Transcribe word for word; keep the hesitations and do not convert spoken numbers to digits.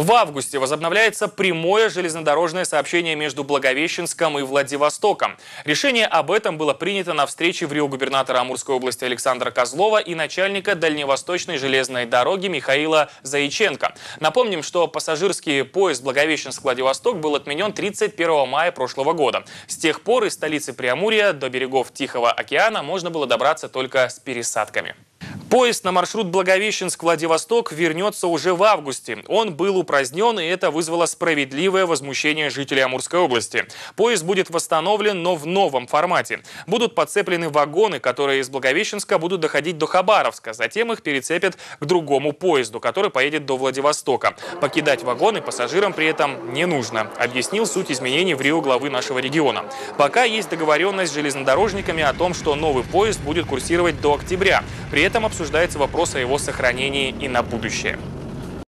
В августе возобновляется прямое железнодорожное сообщение между Благовещенском и Владивостоком. Решение об этом было принято на встрече в Рио губернатора Амурской области Александра Козлова и начальника Дальневосточной железной дороги Михаила Заиченко. Напомним, что пассажирский поезд Благовещенск-Владивосток был отменен тридцать первого мая прошлого года. С тех пор из столицы Приамурья до берегов Тихого океана можно было добраться только с пересадками. Поезд на маршрут Благовещенск-Владивосток вернется уже в августе. Он был упразднен, и это вызвало справедливое возмущение жителей Амурской области. Поезд будет восстановлен, но в новом формате. Будут подцеплены вагоны, которые из Благовещенска будут доходить до Хабаровска. Затем их перецепят к другому поезду, который поедет до Владивостока. Покидать вагоны пассажирам при этом не нужно, объяснил суть изменений в Рио главы нашего региона. Пока есть договоренность с железнодорожниками о том, что новый поезд будет курсировать до октября. При этом обсуждается вопрос о его сохранении и на будущее.